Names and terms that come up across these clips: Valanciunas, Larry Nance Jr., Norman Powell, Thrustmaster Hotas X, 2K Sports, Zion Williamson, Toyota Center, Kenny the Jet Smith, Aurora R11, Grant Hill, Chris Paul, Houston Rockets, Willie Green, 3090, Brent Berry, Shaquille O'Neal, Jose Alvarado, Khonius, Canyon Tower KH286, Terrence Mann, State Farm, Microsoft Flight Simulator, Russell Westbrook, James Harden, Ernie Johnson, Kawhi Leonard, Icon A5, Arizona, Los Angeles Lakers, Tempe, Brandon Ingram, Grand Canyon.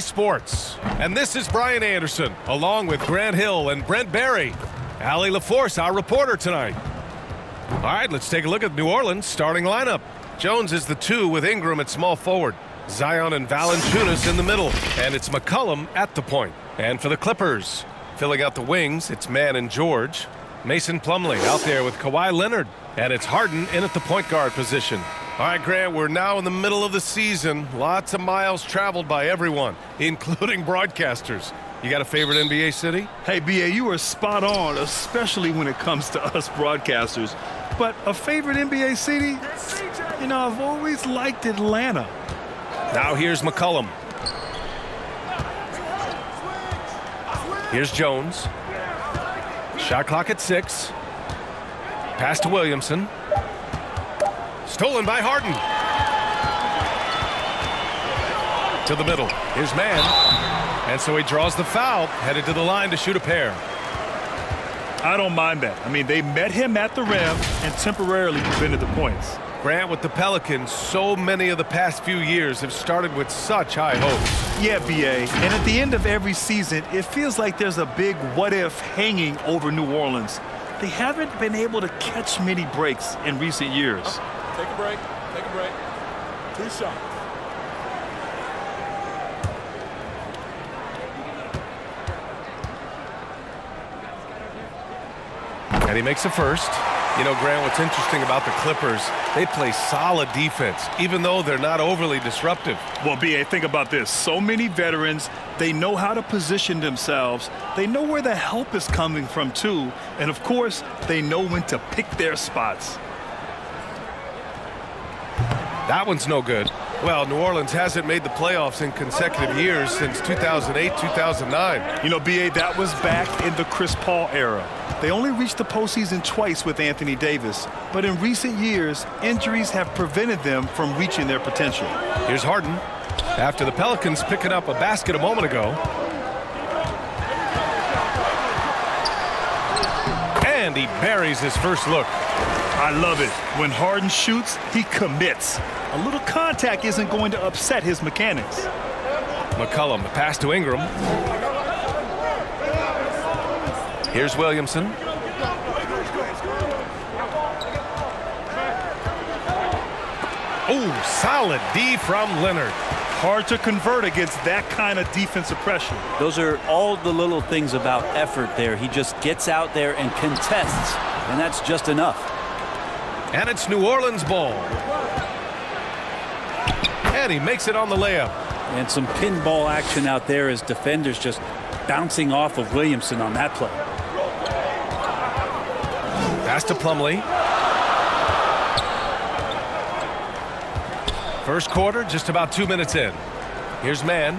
Sports. And this is Brian Anderson, along with Grant Hill and Brent Berry. Allie LaForce, our reporter tonight. All right, let's take a look at New Orleans' starting lineup. Jones is the 2 with Ingram at small forward. Zion and Valanciunas in the middle. And it's McCollum at the point. And for the Clippers, filling out the wings, it's Mann and George. Mason Plumlee out there with Kawhi Leonard. And it's Harden in at the point guard position. All right, Grant, we're now in the middle of the season. Lots of miles traveled by everyone, including broadcasters. You got a favorite NBA city? Hey, B.A., you are spot on, especially when it comes to us broadcasters. But a favorite NBA city? You know, I've always liked Atlanta. Now here's McCollum. Here's Jones. Shot clock at 6. Pass to Williamson. Stolen by Harden. To the middle. Here's Mann. And so he draws the foul, headed to the line to shoot a pair. I don't mind that. I mean, they met him at the rim and temporarily prevented the points. Grant, with the Pelicans, so many of the past few years have started with such high hopes. Yeah, B.A., and at the end of every season, it feels like there's a big what-if hanging over New Orleans. They haven't been able to catch many breaks in recent years. Take a break. Take a break. 2 shots. And he makes the first. You know, Grant, what's interesting about the Clippers, they play solid defense, even though they're not overly disruptive. Well, B.A., think about this. So many veterans, they know how to position themselves. They know where the help is coming from, too. And, of course, they know when to pick their spots. That one's no good. Well, New Orleans hasn't made the playoffs in consecutive years since 2008, 2009. You know, B.A., that was back in the Chris Paul era. They only reached the postseason twice with Anthony Davis. But in recent years, injuries have prevented them from reaching their potential. Here's Harden. After the Pelicans picking up a basket a moment ago. And he buries his first look. I love it. When Harden shoots, he commits. A little contact isn't going to upset his mechanics. McCollum, the pass to Ingram. Here's Williamson. Oh, solid D from Leonard. Hard to convert against that kind of defensive pressure. Those are all the little things about effort there. He just gets out there and contests, and that's just enough. And it's New Orleans ball. And he makes it on the layup. And some pinball action out there as defenders just bouncing off of Williamson on that play. Pass to Plumlee. First quarter, just about 2 minutes in. Here's Mann.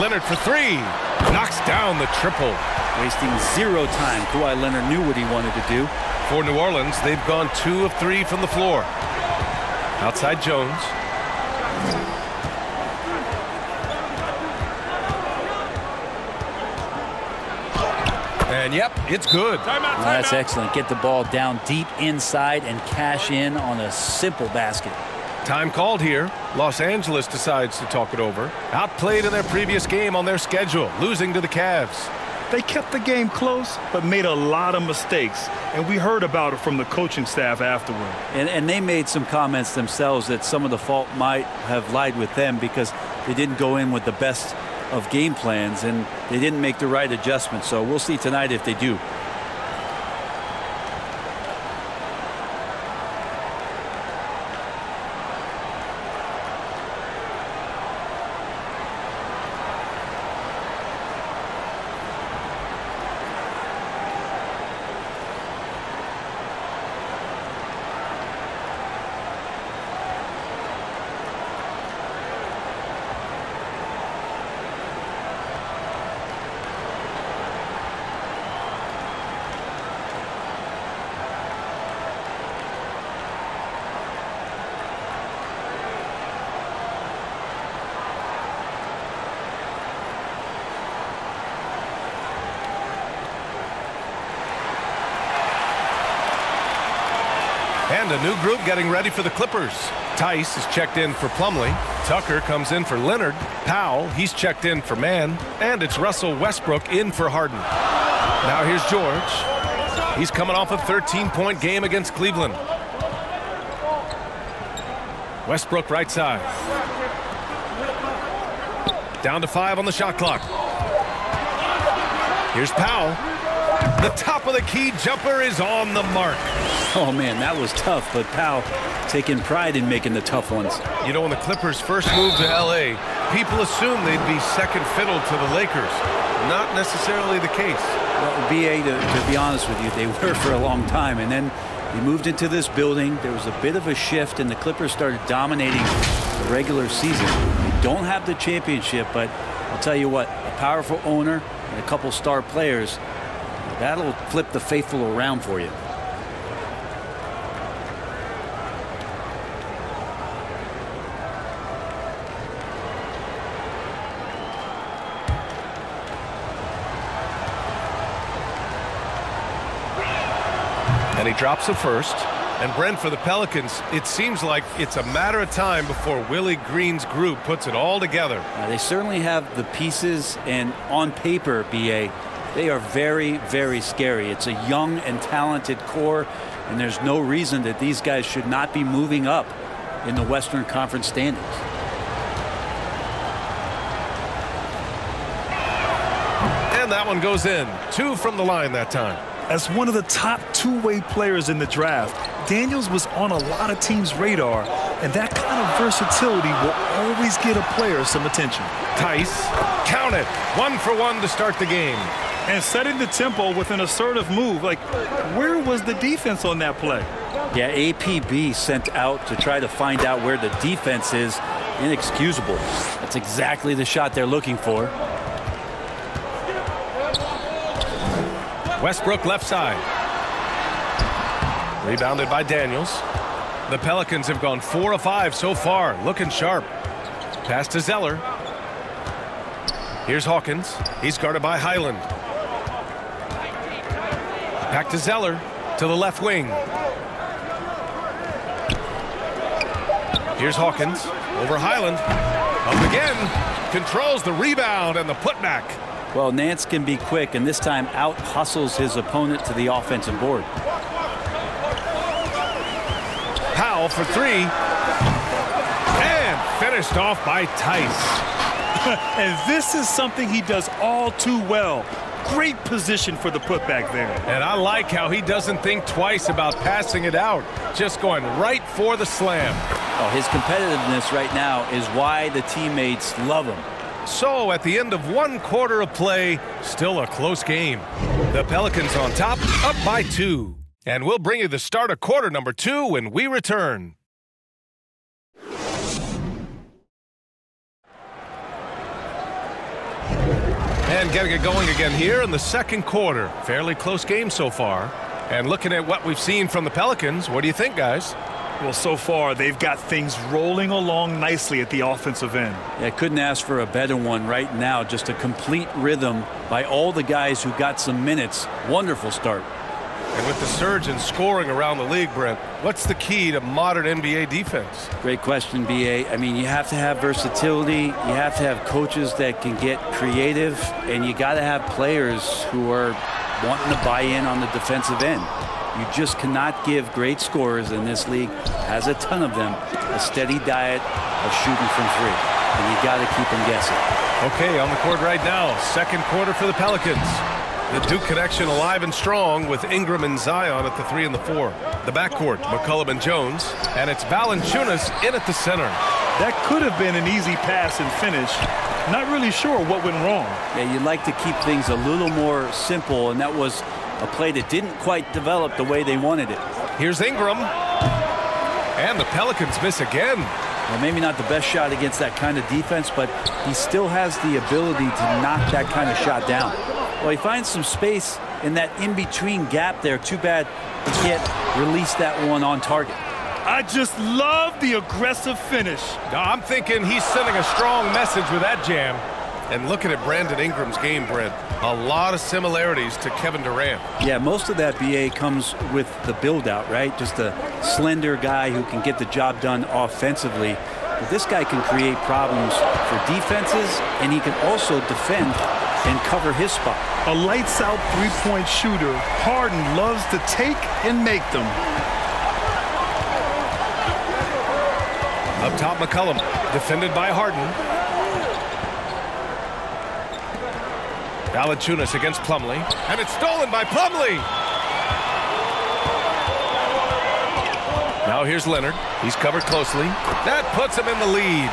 Leonard for 3. Knocks down the triple. Wasting 0 time. Kawhi Leonard knew what he wanted to do. For New Orleans, they've gone 2 of 3 from the floor. Outside Jones. And, yep, it's good. Timeout, timeout. That's excellent. Get the ball down deep inside and cash in on a simple basket. Time called here. Los Angeles decides to talk it over. Outplayed in their previous game on their schedule, losing to the Cavs. They kept the game close, but made a lot of mistakes. And we heard about it from the coaching staff afterward. And they made some comments themselves that some of the fault might have lied with them because they didn't go in with the best of game plans and they didn't make the right adjustments. So we'll see tonight if they do. And a new group getting ready for the Clippers. Tice is checked in for Plumlee. Tucker comes in for Leonard. Powell, he's checked in for Mann. And it's Russell Westbrook in for Harden. Now here's George. He's coming off a 13-point game against Cleveland. Westbrook right side. Down to 5 on the shot clock. Here's Powell. The top of the key jumper is on the mark. Oh, man, that was tough, but Powell taking pride in making the tough ones. You know, when the Clippers first moved to L.A., people assumed they'd be second fiddle to the Lakers. Not necessarily the case. Well, B.A., to be honest with you, they were for a long time, and then they moved into this building. There was a bit of a shift, and the Clippers started dominating the regular season. They don't have the championship, but I'll tell you what, a powerful owner and a couple star players, that'll flip the faithful around for you. And he drops the first. And Brent, for the Pelicans, it seems like it's a matter of time before Willie Green's group puts it all together. They certainly have the pieces, and on paper, B.A., they are very, very scary. It's a young and talented core, and there's no reason that these guys should not be moving up in the Western Conference standings. And that one goes in. 2 from the line that time. As one of the top two-way players in the draft, Daniels was on a lot of teams' radar, and that kind of versatility will always get a player some attention. Tice, count it, 1 for 1 to start the game. And setting the tempo with an assertive move. Like, where was the defense on that play? Yeah, APB sent out to try to find out where the defense is. Inexcusable. That's exactly the shot they're looking for. Westbrook left side. Rebounded by Daniels. The Pelicans have gone 4 of 5 so far. Looking sharp. Pass to Zeller. Here's Hawkins. He's guarded by Highland. Back to Zeller, to the left wing. Here's Hawkins, over Highland. Up again, controls the rebound and the putback. Well, Nance can be quick, and this time out-hustles his opponent to the offensive board. Powell for 3. And finished off by Tice. And this is something he does all too well. Great position for the putback there. And I like how he doesn't think twice about passing it out. Just going right for the slam. Oh, his competitiveness right now is why the teammates love him. So at the end of 1 quarter of play, still a close game. The Pelicans on top, up by 2. And we'll bring you the start of quarter number 2 when we return. And getting it going again here in the second quarter. Fairly close game so far. And looking at what we've seen from the Pelicans, what do you think, guys? Well, so far, they've got things rolling along nicely at the offensive end. Yeah, couldn't ask for a better one right now. Just a complete rhythm by all the guys who got some minutes. Wonderful start. And with the surge in scoring around the league, Brent, what's the key to modern NBA defense? Great question, B.A. I mean, you have to have versatility. You have to have coaches that can get creative. And you got to have players who are wanting to buy in on the defensive end. You just cannot give great scorers, in this league has a ton of them, a steady diet of shooting from 3. And you got to keep them guessing. Okay, on the court right now, second quarter for the Pelicans. The Duke connection alive and strong with Ingram and Zion at the 3 and the 4. The backcourt, McCollum and Jones, and it's Valanciunas in at the center. That could have been an easy pass and finish. Not really sure what went wrong. Yeah, you like to keep things a little more simple, and that was a play that didn't quite develop the way they wanted it. Here's Ingram, and the Pelicans miss again. Well, maybe not the best shot against that kind of defense, but he still has the ability to knock that kind of shot down. Well, he finds some space in that in-between gap there. Too bad he can't release that one on target. I just love the aggressive finish. Now, I'm thinking he's sending a strong message with that jam. And looking at Brandon Ingram's game, Brent, a lot of similarities to Kevin Durant. Yeah, most of that BA comes with the build-out, right? Just a slender guy who can get the job done offensively. But this guy can create problems for defenses, and he can also defend and cover his spot. A lights-out three-point shooter, Harden loves to take and make them. Up top, McCollum, defended by Harden. Valanciunas against Plumlee, and it's stolen by Plumlee. Now here's Leonard. He's covered closely. That puts him in the lead.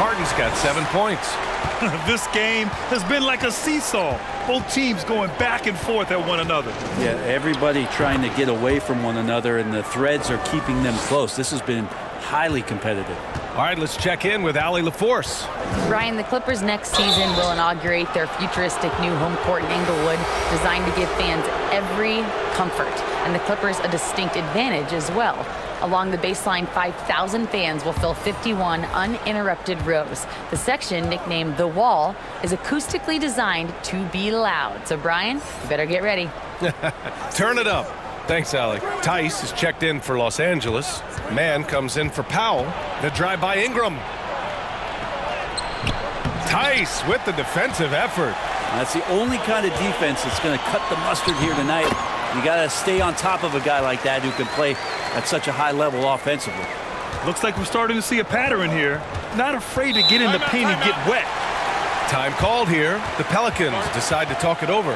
Harden's got 7 points. This game has been like a seesaw. Both teams going back and forth at one another. Yeah, everybody trying to get away from one another, and the threads are keeping them close. This has been highly competitive. All right, let's check in with Allie LaForce. Brian, the Clippers next season will inaugurate their futuristic new home court in Inglewood, designed to give fans every comfort, and the Clippers a distinct advantage as well. Along the baseline, 5,000 fans will fill 51 uninterrupted rows. The section, nicknamed The Wall, is acoustically designed to be loud. So, Brian, you better get ready. Turn it up. Thanks, Allie. Tice is checked in for Los Angeles. Mann comes in for Powell. The drive by Ingram. Tice with the defensive effort. That's the only kind of defense that's going to cut the mustard here tonight. You got to stay on top of a guy like that who can play at such a high level offensively. Looks like we're starting to see a pattern here. Not afraid to get in the paint and get wet. Time called here. The Pelicans decide to talk it over.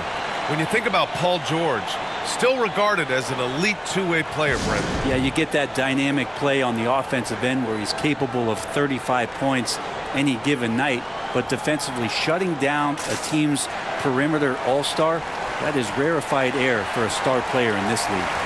When you think about Paul George, still regarded as an elite two-way player, Brent. Yeah, you get that dynamic play on the offensive end where he's capable of 35 points any given night, but defensively shutting down a team's perimeter all-star, that is rarefied air for a star player in this league.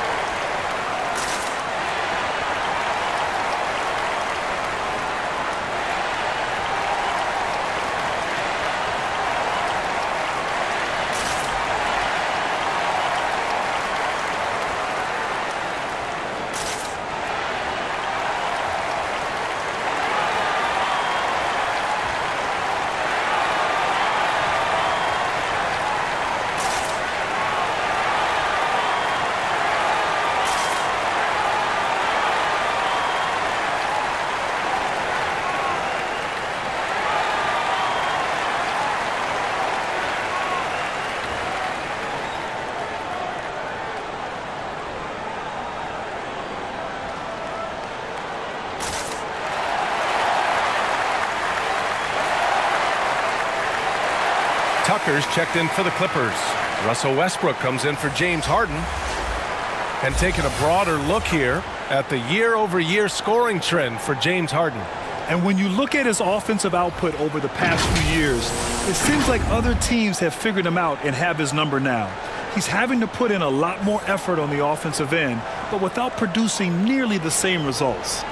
Tucker's checked in for the Clippers. Russell Westbrook comes in for James Harden. And taking a broader look here at the year-over-year scoring trend for James Harden. And when you look at his offensive output over the past few years, it seems like other teams have figured him out and have his number now. He's having to put in a lot more effort on the offensive end, but without producing nearly the same results.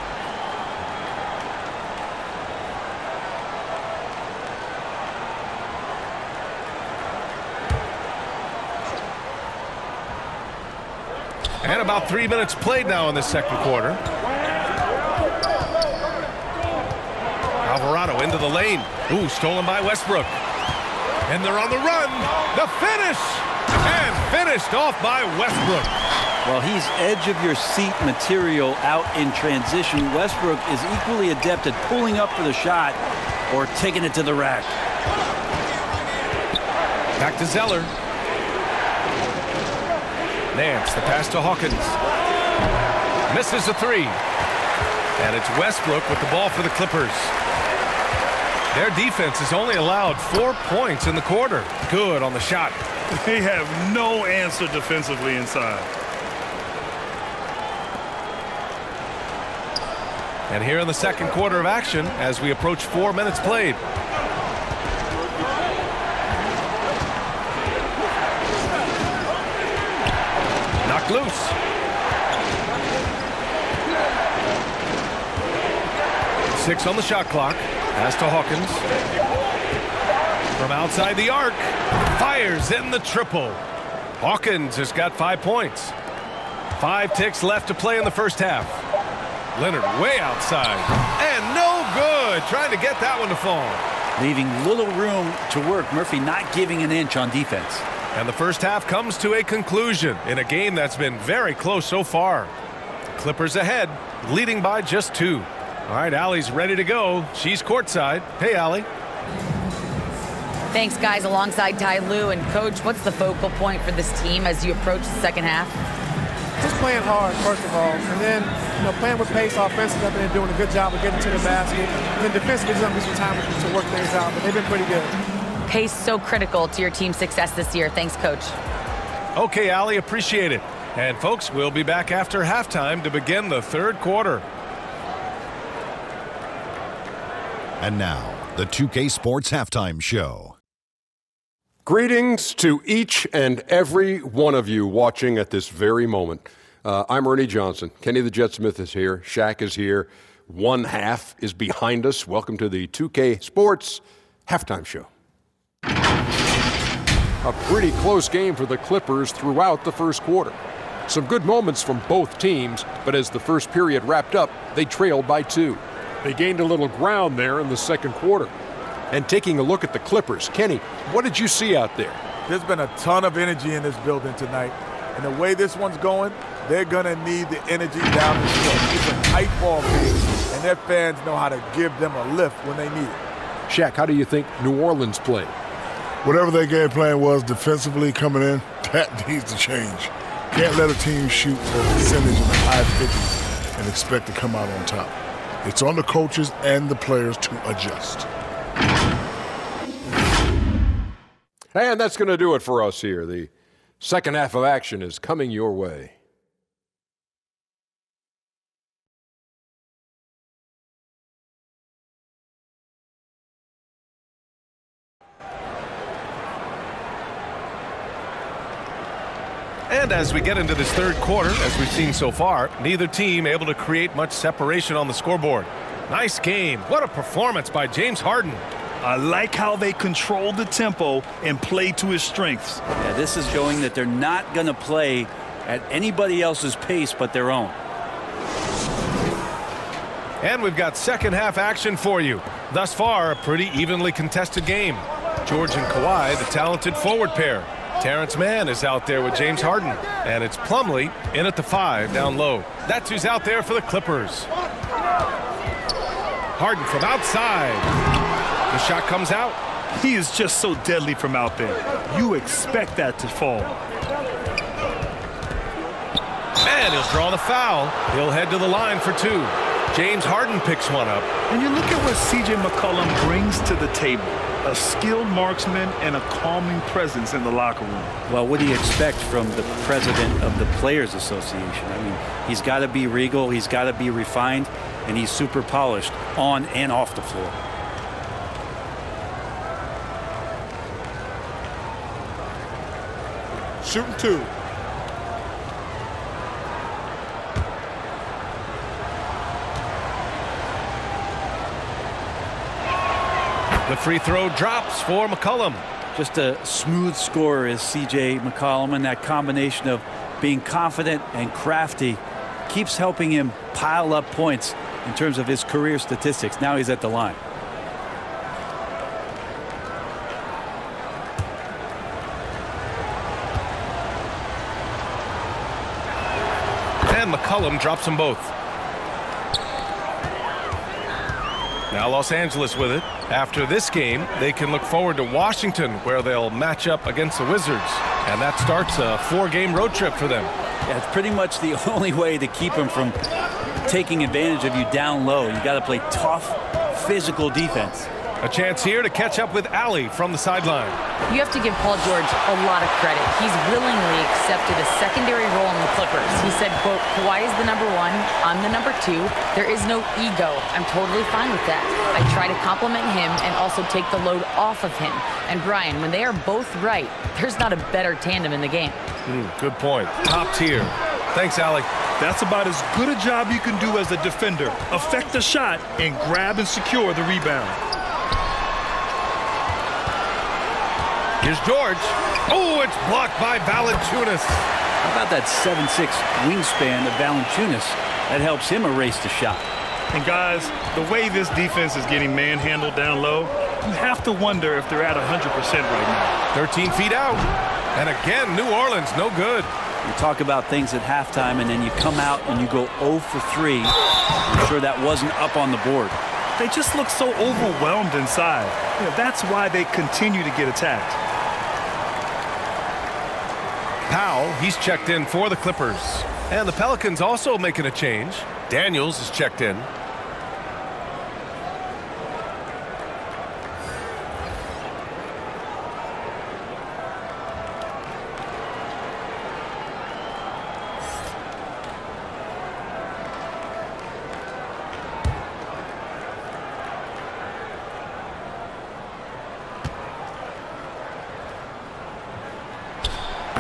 And about 3 minutes played now in the second quarter. Alvarado into the lane. Ooh, stolen by Westbrook. And they're on the run. The finish! And finished off by Westbrook. Well, he's edge of your seat material out in transition. Westbrook is equally adept at pulling up for the shot or taking it to the rack. Back to Zeller. Nance, the pass to Hawkins. Misses a three. And it's Westbrook with the ball for the Clippers. Their defense has only allowed 4 points in the quarter. Good on the shot. They have no answer defensively inside. And here in the second quarter of action, as we approach 4 minutes played. Loose. Six on the shot clock. Pass to Hawkins. From outside the arc. Fires in the triple. Hawkins has got 5 points. 5 ticks left to play in the first half. Leonard way outside. And no good. Trying to get that one to fall. leaving little room to work. Murphy not giving an inch on defense. And the first half comes to a conclusion in a game that's been very close so far. Clippers ahead, leading by just 2. All right, Allie's ready to go. She's courtside. Hey, Allie. Thanks, guys. Alongside Ty Lue and Coach, what's the focal point for this team as you approach the second half? Just playing hard, first of all, and then playing with pace offensively. I've been doing a good job of getting to the basket. And then defensively, it's going to be some time to work things out, but they've been pretty good. Pace so critical to your team's success this year. Thanks, Coach. Okay, Allie, appreciate it. And, folks, we'll be back after halftime to begin the third quarter. And now, the 2K Sports Halftime Show. Greetings to each and every one of you watching at this very moment. I'm Ernie Johnson. Kenny the Jet Smith is here. Shaq is here. One half is behind us. Welcome to the 2K Sports Halftime Show. A pretty close game for the Clippers throughout the first quarter. Some good moments from both teams, but as the first period wrapped up, they trailed by 2. They gained a little ground there in the second quarter. And taking a look at the Clippers, Kenny, what did you see out there? There's been a ton of energy in this building tonight. And the way this one's going, they're going to need the energy down the stretch. It's a tight ball game, and their fans know how to give them a lift when they need it. Shaq, how do you think New Orleans played? Whatever their game plan was defensively coming in, that needs to change. Can't let a team shoot a percentage in the high 50s and expect to come out on top. It's on the coaches and the players to adjust. And that's going to do it for us here. The second half of action is coming your way. And as we get into this third quarter, as we've seen so far, neither team able to create much separation on the scoreboard. Nice game. What a performance by James Harden. I like how they control the tempo and play to his strengths. Yeah, this is showing that they're not going to play at anybody else's pace but their own. And we've got second half action for you. Thus far, a pretty evenly contested game. George and Kawhi, the talented forward pair. Terrence Mann is out there with James Harden, and it's Plumlee in at the 5 down low. That's who's out there for the Clippers. Harden from outside. The shot comes out. He is just so deadly from out there. You expect that to fall. And he'll draw the foul. He'll head to the line for 2. James Harden picks one up. And you look at what CJ McCollum brings to the table. A skilled marksman and a calming presence in the locker room. Well, what do you expect from the president of the Players Association? I mean, he's got to be regal, he's got to be refined, and he's super polished on and off the floor. Shooting 2. The free throw drops for McCollum. Just a smooth scorer is C.J. McCollum, and that combination of being confident and crafty keeps helping him pile up points in terms of his career statistics. Now he's at the line. And McCollum drops them both. Now Los Angeles with it. After this game, they can look forward to Washington, where they'll match up against the Wizards. And that starts a 4-game road trip for them. Yeah, it's pretty much the only way to keep them from taking advantage of you down low. You've got to play tough, physical defense. A chance here to catch up with Allie from the sideline. You have to give Paul George a lot of credit. He's willingly accepted a secondary role in the Clippers. He said, quote, Kawhi is the number 1, I'm the number 2. There is no ego. I'm totally fine with that. I try to compliment him and also take the load off of him. And Brian, when they are both right, there's not a better tandem in the game. Good point. Top tier. Thanks, Allie. That's about as good a job you can do as a defender. Affect the shot and grab and secure the rebound. Here's George. Oh, it's blocked by Valanciunas. How about that 7'6" wingspan of Valanciunas? That helps him erase the shot. And guys, the way this defense is getting manhandled down low, you have to wonder if they're at 100% right now. 13 feet out. And again, New Orleans, no good. You talk about things at halftime, and then you come out and you go 0 for 3. I'm sure that wasn't up on the board. They just look so overwhelmed inside. You know, that's why they continue to get attacked. Powell, he's checked in for the Clippers. And the Pelicans also making a change. Daniels is checked in.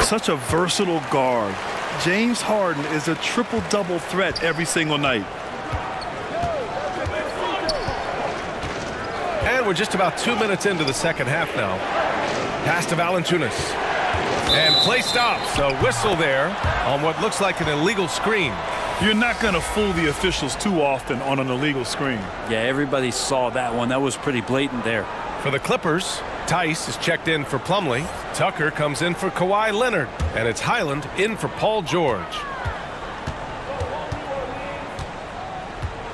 Such a versatile guard. James Harden is a triple-double threat every single night. And we're just about 2 minutes into the second half now. Pass to Valanciunas. And play stops. A whistle there on what looks like an illegal screen. You're not going to fool the officials too often on an illegal screen. Yeah, everybody saw that one. That was pretty blatant there. For the Clippers, Tice is checked in for Plumlee. Tucker comes in for Kawhi Leonard. And it's Highland in for Paul George.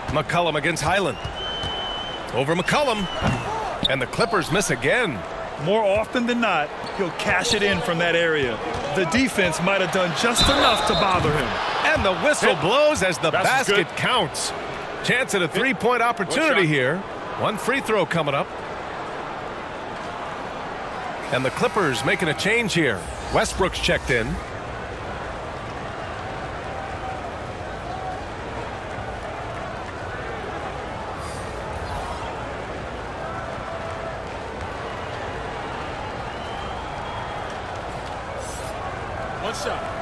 McCollum against Highland. Over McCollum. And the Clippers miss again. More often than not, he'll cash it in from that area. The defense might have done just enough to bother him. And the whistle blows as the basket counts. Chance at a three-point opportunity here. One free throw coming up. And the Clippers making a change here. Westbrook's checked in. One shot.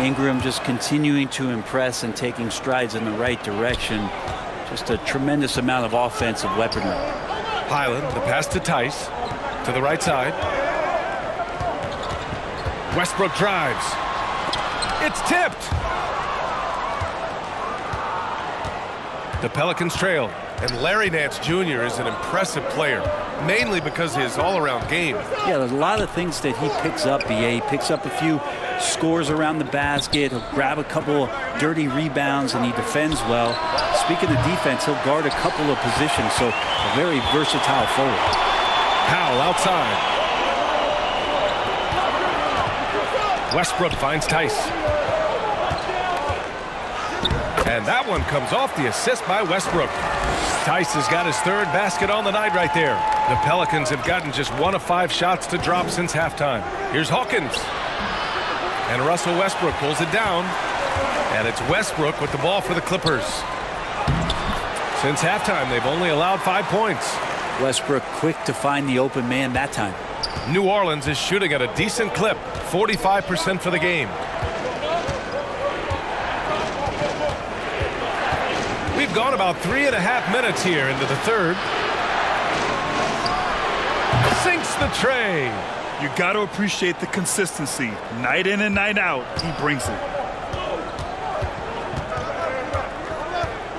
Ingram just continuing to impress and taking strides in the right direction. Just a tremendous amount of offensive weaponry. Highland, the pass to Tice, to the right side. Westbrook drives. It's tipped. The Pelicans trail. And Larry Nance Jr. is an impressive player, mainly because of his all-around game. Yeah, there's a lot of things that he picks up, BA. He picks up a few scores around the basket, he'll grab a couple dirty rebounds, and he defends well. Speaking of defense, he'll guard a couple of positions, so a very versatile forward. Powell outside. Westbrook finds Tice. And that one comes off the assist by Westbrook. Tice has got his third basket on the night right there. The Pelicans have gotten just 1 of 5 shots to drop since halftime. Here's Hawkins. And Russell Westbrook pulls it down. And it's Westbrook with the ball for the Clippers. Since halftime, they've only allowed 5 points. Westbrook quick to find the open man that time. New Orleans is shooting at a decent clip, 45% for the game. We've gone about 3.5 minutes here into the third. Sinks the tray. You got to appreciate the consistency. Night in and night out, he brings it.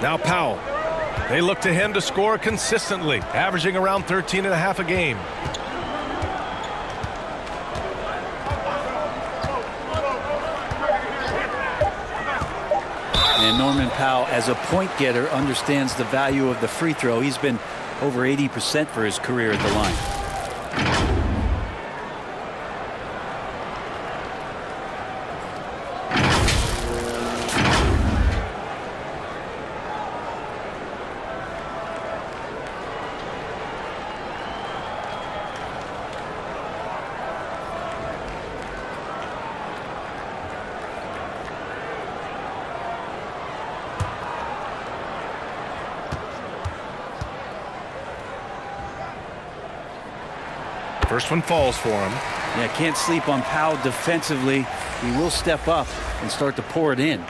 Now Powell. They look to him to score consistently, averaging around 13.5 a game. And Norman Powell, as a point-getter, understands the value of the free throw. He's been over 80% for his career at the line. First one falls for him. Yeah, can't sleep on Powell defensively. He will step up and start to pour it in.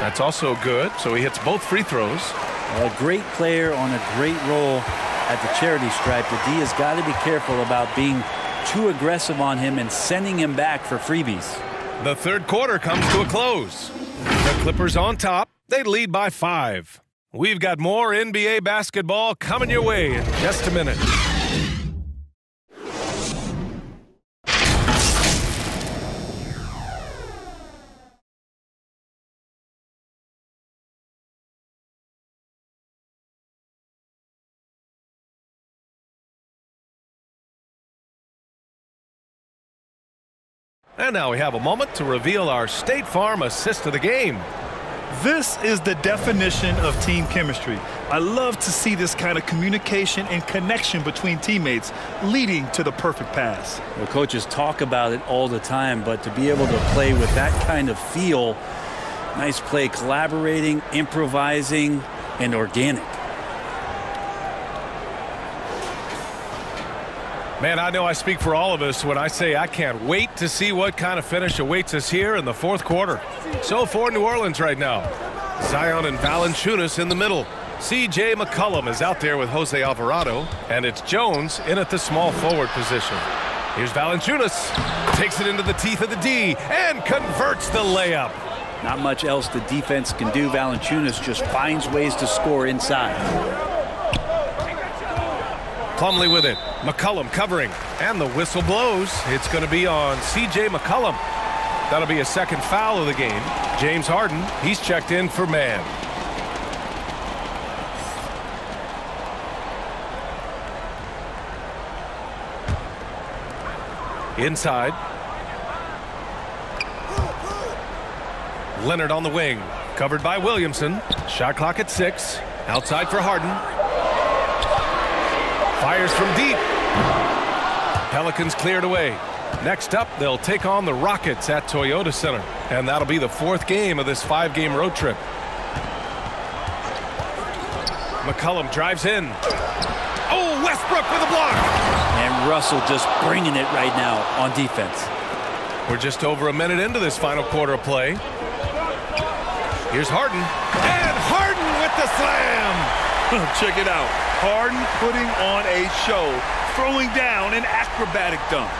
That's also good. So he hits both free throws. A great player on a great roll at the charity stripe. The D has got to be careful about being too aggressive on him and sending him back for freebies. The third quarter comes to a close. The Clippers on top. They lead by 5. We've got more NBA basketball coming your way in just a minute. And now we have a moment to reveal our State Farm assist of the game. This is the definition of team chemistry. I love to see this kind of communication and connection between teammates leading to the perfect pass. Well, coaches talk about it all the time, but to be able to play with that kind of feel, nice play, collaborating, improvising, and organic. Man, I know I speak for all of us when I say I can't wait to see what kind of finish awaits us here in the fourth quarter. So for New Orleans right now, Zion and Valanciunas in the middle. C.J. McCollum is out there with Jose Alvarado, and it's Jones in at the small forward position. Here's Valanciunas, takes it into the teeth of the D, and converts the layup. Not much else the defense can do. Valanciunas just finds ways to score inside. Plumlee with it. McCollum covering. And the whistle blows. It's going to be on C.J. McCollum. That'll be a second foul of the game. James Harden, he's checked in for Mann. Inside. Leonard on the wing. Covered by Williamson. Shot clock at 6. Outside for Harden. Fires from deep. Pelicans cleared away. Next up, they'll take on the Rockets at Toyota Center. And that'll be the fourth game of this 5-game road trip. McCollum drives in. Oh, Westbrook with a block. And Russell just bringing it right now on defense. We're just over a minute into this final quarter of play. Here's Harden. And Harden with the slam. Check it out. Harden putting on a show, throwing down an acrobatic dunk.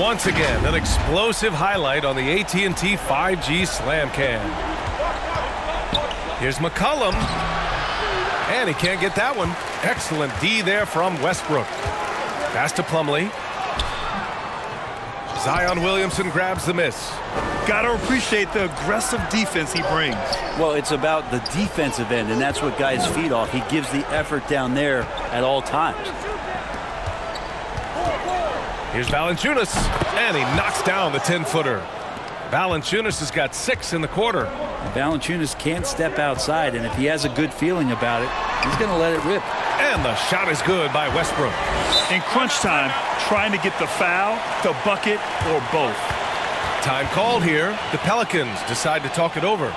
Once again, an explosive highlight on the AT&T 5G slam cam. Here's McCollum. And he can't get that one. Excellent D there from Westbrook. Pass to Plumlee. Zion Williamson grabs the miss. Got to appreciate the aggressive defense he brings. Well, it's about the defensive end, and that's what guys feed off. He gives the effort down there at all times. Here's Valanciunas, and he knocks down the 10-footer. Valanciunas has got 6 in the quarter. Valanciunas can't step outside, and if he has a good feeling about it, he's going to let it rip. And the shot is good by Westbrook. In crunch time, trying to get the foul, the bucket, or both. Time called here. The Pelicans decide to talk it over.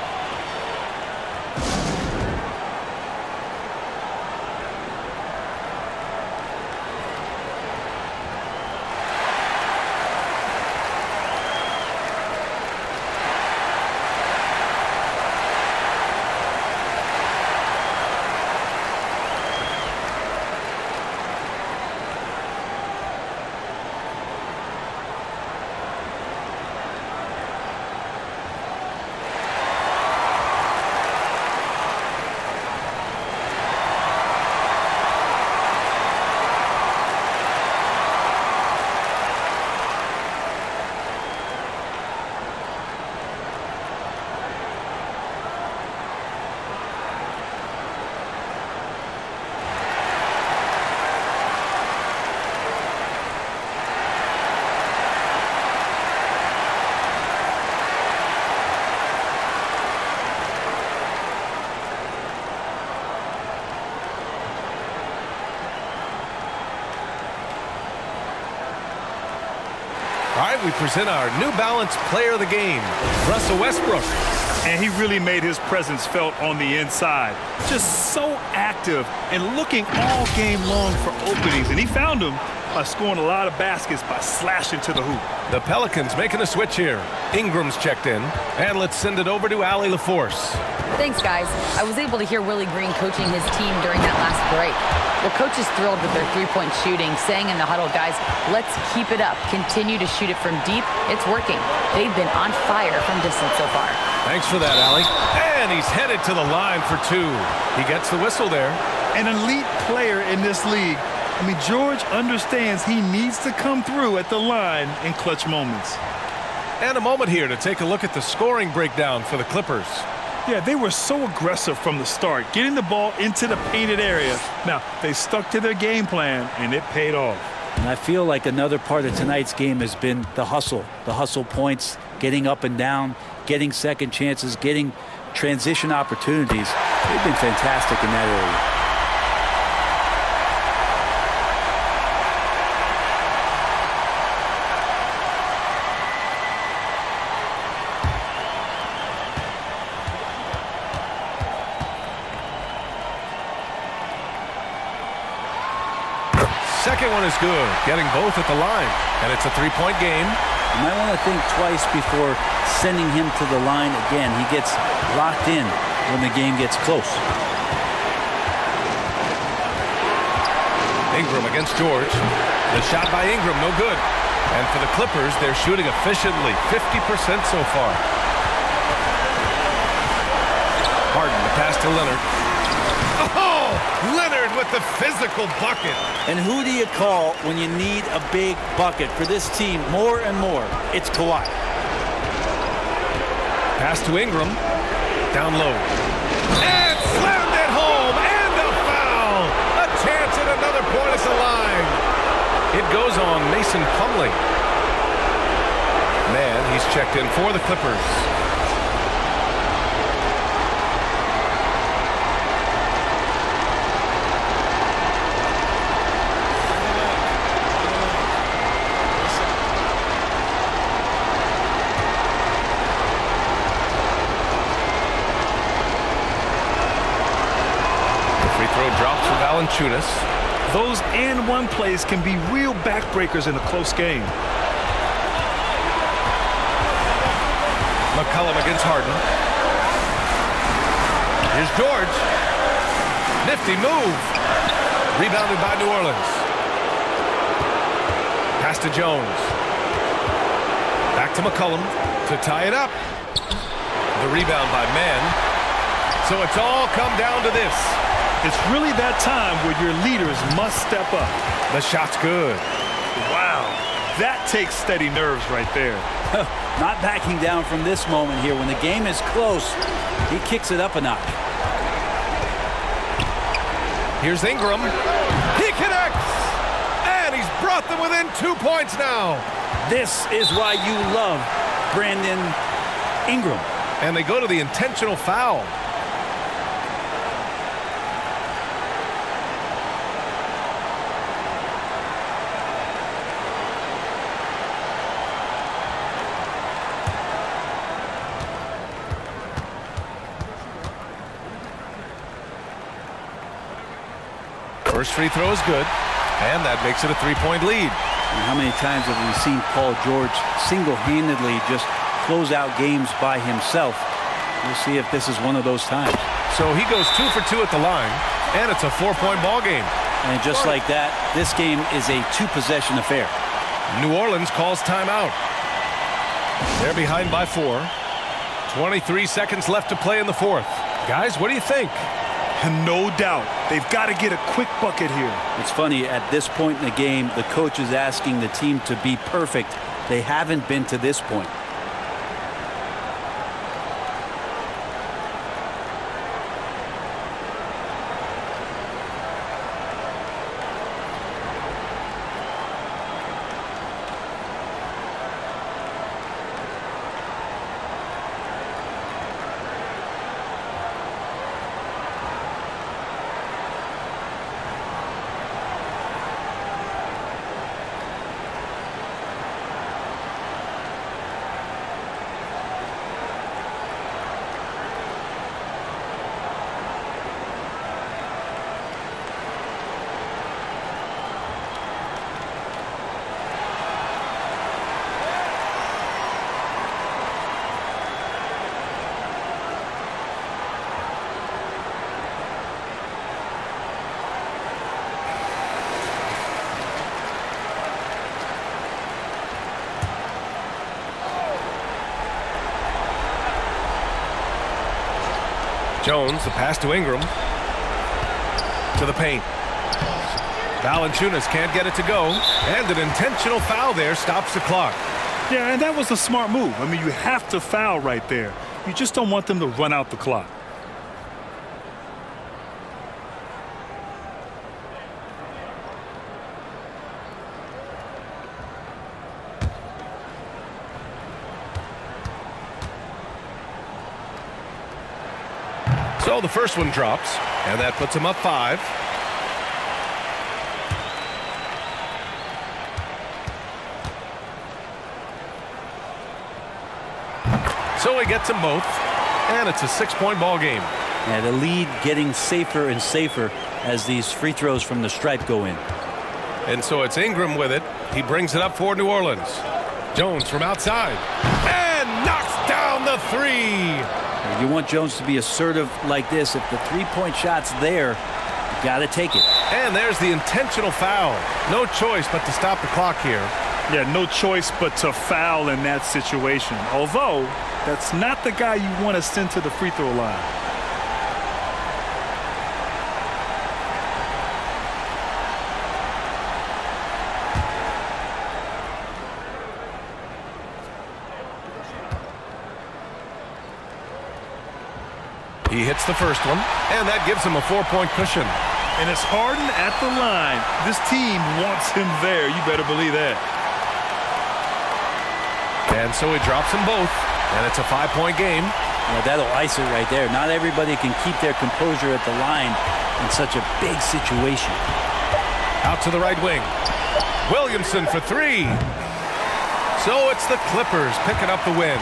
We present our New Balance player of the game, Russell Westbrook. And he really made his presence felt on the inside. Just so active and looking all game long for openings. And he found them by scoring a lot of baskets by slashing to the hoop. The Pelicans making a switch here. Ingram's checked in, and let's send it over to Allie LaForce. Thanks, guys. I was able to hear Willie Green coaching his team during that last break. Well, coach is thrilled with their three-point shooting, saying in the huddle, guys, let's keep it up. Continue to shoot it from deep. It's working. They've been on fire from distance so far. Thanks for that, Allie. And he's headed to the line for two. He gets the whistle there. An elite player in this league. I mean, George understands he needs to come through at the line in clutch moments. And a moment here to take a look at the scoring breakdown for the Clippers. Yeah, they were so aggressive from the start, getting the ball into the painted area. Now, they stuck to their game plan, and it paid off. And I feel like another part of tonight's game has been the hustle. The hustle points, getting up and down, getting second chances, getting transition opportunities. They've been fantastic in that area. Second one is good, getting both at the line, and it's a three-point game. You might want to think twice before sending him to the line again. He gets locked in when the game gets close. Ingram against George. The shot by Ingram, no good. And for the Clippers, they're shooting efficiently, 50% so far. Harden, the pass to Leonard. Leonard with the physical bucket. And who do you call when you need a big bucket? For this team, more and more, it's Kawhi. Pass to Ingram. Down low. And slammed it home. And a foul. A chance at another point is alive. It goes on Mason Plumlee. Man, he's checked in for the Clippers. Valanciunas. Those and one plays can be real backbreakers in a close game. McCollum against Harden. Here's George. Nifty move. Rebounded by New Orleans. Pass to Jones. Back to McCollum to tie it up. The rebound by Mann. So it's all come down to this. It's really that time where your leaders must step up. The shot's good. Wow. That takes steady nerves right there. Not backing down from this moment here. When the game is close, he kicks it up a notch. Here's Ingram. He connects! And he's brought them within 2 points now. This is why you love Brandon Ingram. And they go to the intentional foul. First free throw is good, and that makes it a three-point lead. And how many times have we seen Paul George single-handedly just close out games by himself? We'll see if this is one of those times. So he goes 2 for 2 at the line, and it's a four-point ball game. And just like that, this game is a two-possession affair. New Orleans calls timeout. They're behind by 4. 23 seconds left to play in the fourth. Guys, what do you think? No doubt. They've got to get a quick bucket here. It's funny, at this point in the game, the coach is asking the team to be perfect. They haven't been to this point. Jones, the pass to Ingram. To the paint. Valanciunas can't get it to go. And an intentional foul there stops the clock. Yeah, and that was a smart move. I mean, you have to foul right there. You just don't want them to run out the clock. So the first one drops, and that puts him up 5. So he gets them both, and it's a 6-point ball game. Yeah, the lead getting safer and safer as these free throws from the stripe go in. And so it's Ingram with it. He brings it up for New Orleans. Jones from outside, and knocks down the 3. You want Jones to be assertive like this. If the three-point shot's there, you got to take it. And there's the intentional foul. No choice but to stop the clock here. Yeah, no choice but to foul in that situation. Although, that's not the guy you want to send to the free throw line. He hits the first one, and that gives him a 4-point cushion. And it's Harden at the line. This team wants him there. You better believe that. And so he drops them both, and it's a 5-point game. Yeah, that'll ice it right there. Not everybody can keep their composure at the line in such a big situation. Out to the right wing. Williamson for 3. So it's the Clippers picking up the win.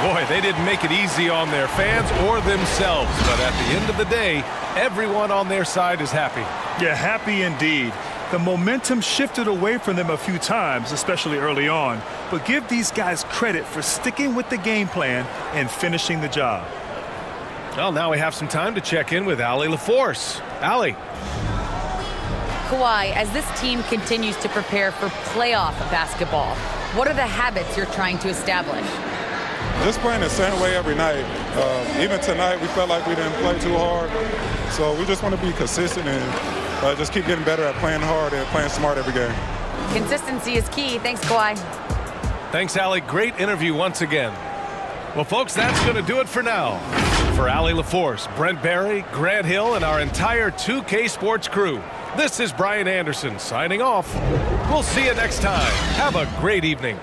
Boy, they didn't make it easy on their fans or themselves, but at the end of the day, everyone on their side is happy. Yeah, happy indeed. The momentum shifted away from them a few times, especially early on, but give these guys credit for sticking with the game plan and finishing the job. Well, now we have some time to check in with Allie LaForce. Allie. Kawhi, as this team continues to prepare for playoff basketball, what are the habits you're trying to establish? Just playing the same way every night. Even tonight, we felt like we didn't play too hard. So we just want to be consistent and just keep getting better at playing hard and playing smart every game. Consistency is key. Thanks, Kawhi. Thanks, Allie. Great interview once again. Well, folks, that's going to do it for now. For Allie LaForce, Brent Berry, Grant Hill, and our entire 2K Sports crew, this is Brian Anderson signing off. We'll see you next time. Have a great evening.